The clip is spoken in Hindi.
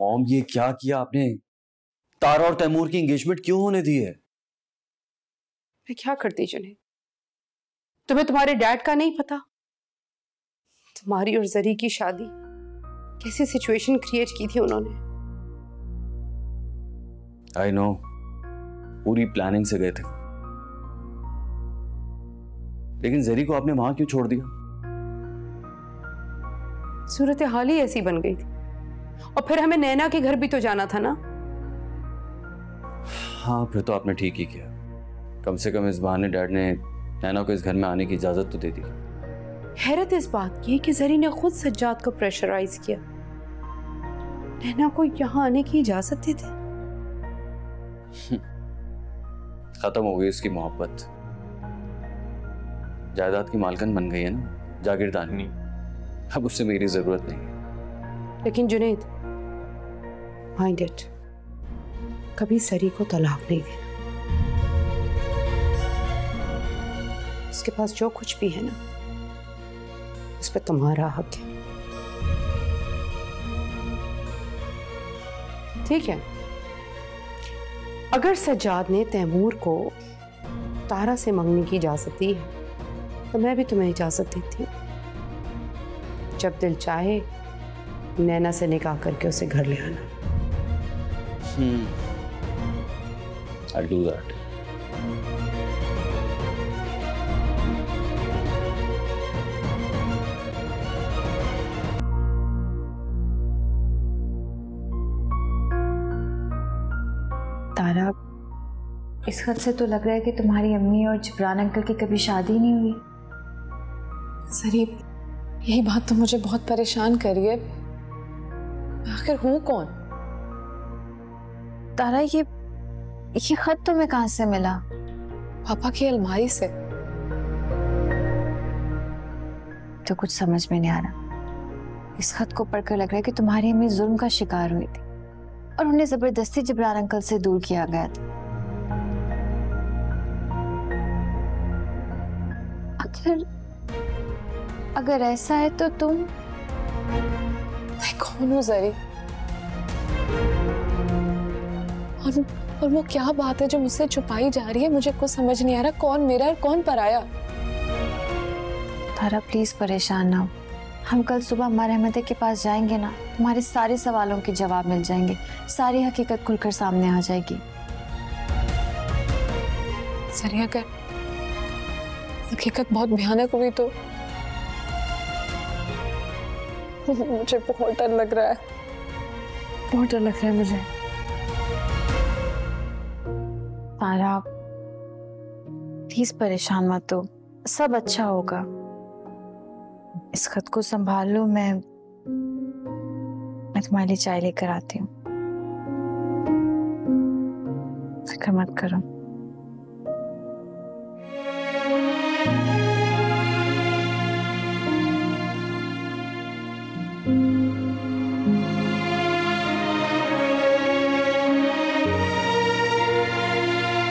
मॉम ये क्या किया आपने? तारा और तैमूर की एंगेजमेंट क्यों होने दी है? मैं क्या करती जुनेद, तुम्हें तुम्हारे डैड का नहीं पता? तुम्हारी और जरी की शादी कैसी सिचुएशन क्रिएट की थी उन्होंने। आई नो, पूरी प्लानिंग से गए थे, लेकिन जरी को आपने वहां क्यों छोड़ दिया? सूरत हाल ही ऐसी बन गई थी, और फिर हमें नैना के घर भी तो जाना था ना। हाँ, फिर तो आपने ठीक ही किया, कम से कम इस बहाने डैड ने नैना को इस घर में आने की इजाजत तो दे दी। हैरत इस बात की कि जरी ने खुद सज्जाद को प्रेशराइज किया, नैना को यहाँ आने की इजाजत दे दी। खत्म हो गई उसकी मोहब्बत, जायदाद की मालकिन बन गई है ना, जागीरदानी। अब उससे मेरी जरूरत नहीं है। लेकिन जुनेद, माइंड इट, कभी सरी को तलाक नहीं देना। उसके पास जो कुछ भी है ना, उस पर तुम्हारा हक है। ठीक है, अगर सज्जाद ने तैमूर को तारा से मांगने की इजाजत दी है, तो मैं भी तुम्हें इजाजत देती हूँ। जब दिल चाहे नैना से निकाह करके उसे घर ले आना। I'll do that. तारा, इस हद से तो लग रहा है कि तुम्हारी अम्मी और जिब्रान अंकल की कभी शादी नहीं हुई। सरीब, यही बात तो मुझे बहुत परेशान कर रही है। आखिर हूँ कौन? तारा, ये खत तुम्हें कहाँ से मिला? पापा की अलमारी से। तो कुछ समझ में नहीं आ रहा। इस खत को पढ़कर लग रहा है कि तुम्हारी अम्मी जुल्म का शिकार हुई थी और उन्हें जबरदस्ती जिब्रान अंकल से दूर किया गया था। अगर ऐसा है तो तुम, मैं कौन हूँ जरी? और वो क्या बात है जो मुझसे छुपाई जा रही है? मुझे कुछ समझ नहीं आ रहा, कौन मेरा और कौन पराया। तारा प्लीज परेशान ना हो, हम कल सुबह हमारे अहमद के पास जाएंगे ना, तुम्हारे सारे सवालों के जवाब मिल जाएंगे, सारी हकीकत खुलकर सामने आ जाएगी। जरी, अगर हकीकत बहुत भयानक हुई तो मुझे बहुत डर लग रहा है, बहुत डर लग रहा है मुझे। तारा प्लीज परेशान मत हो, सब अच्छा होगा। इस खत को संभाल लो, मैं तुम्हारे लिए चाय लेकर आती हूँ, फिक्र मत करो।